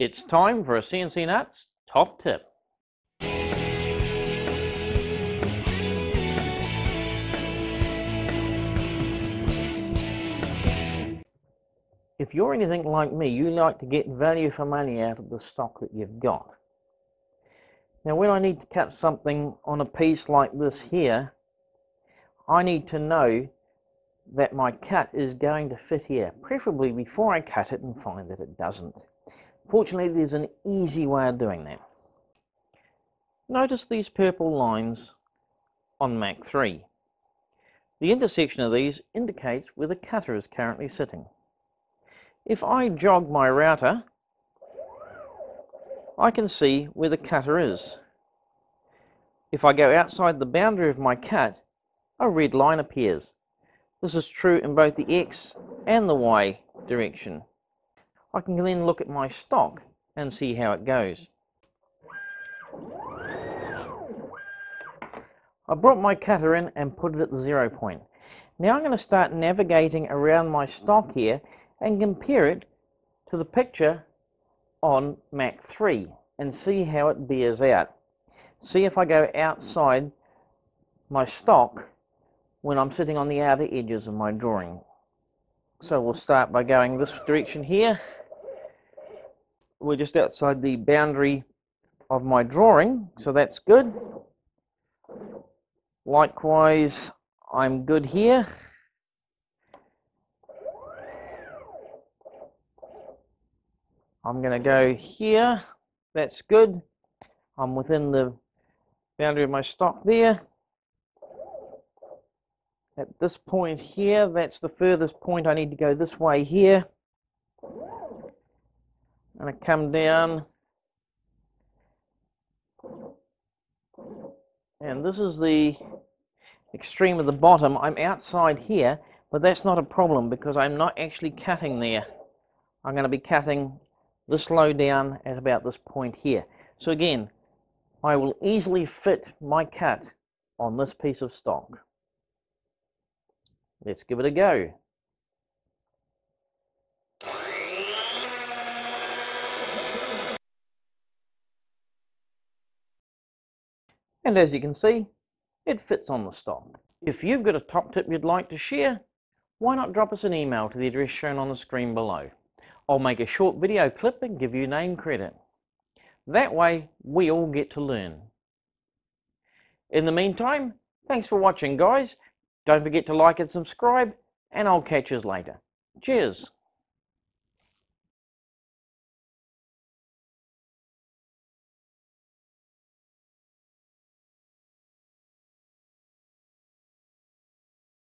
It's time for a CNC Nuts top tip. If you're anything like me, you like to get value for money out of the stock that you've got. Now, when I need to cut something on a piece like this here, I need to know that my cut is going to fit here, preferably before I cut it and find that it doesn't. Fortunately, there's an easy way of doing that. Notice these purple lines on Mach3. The intersection of these indicates where the cutter is currently sitting. If I jog my router, I can see where the cutter is. If I go outside the boundary of my cut, a red line appears. This is true in both the X and the Y direction. I can then look at my stock and see how it goes. I brought my cutter in and put it at the 0 point. Now I'm going to start navigating around my stock here and compare it to the picture on Mach3 and see how it bears out. See if I go outside my stock when I'm sitting on the outer edges of my drawing. So we'll start by going this direction here. We're just outside the boundary of my drawing, so that's good. Likewise, I'm good here. I'm going to go here, that's good. I'm within the boundary of my stock there. At this point here, that's the furthest point I need to go this way here. I'm going to come down. And this is the extreme of the bottom. I'm outside here, but that's not a problem because I'm not actually cutting there. I'm going to be cutting this low down at about this point here. So again, I will easily fit my cut on this piece of stock. Let's give it a go. And as you can see, it fits on the stock. If you've got a top tip you'd like to share, why not drop us an email to the address shown on the screen below. I'll make a short video clip and give you name credit. That way, we all get to learn. In the meantime, thanks for watching, guys. Don't forget to like and subscribe, and I'll catch you later. Cheers!